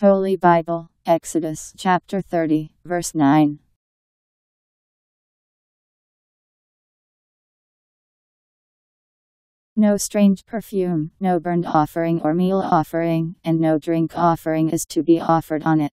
Holy Bible, Exodus chapter 30, verse 9. No strange perfume, no burnt offering or meal offering, and no drink offering is to be offered on it.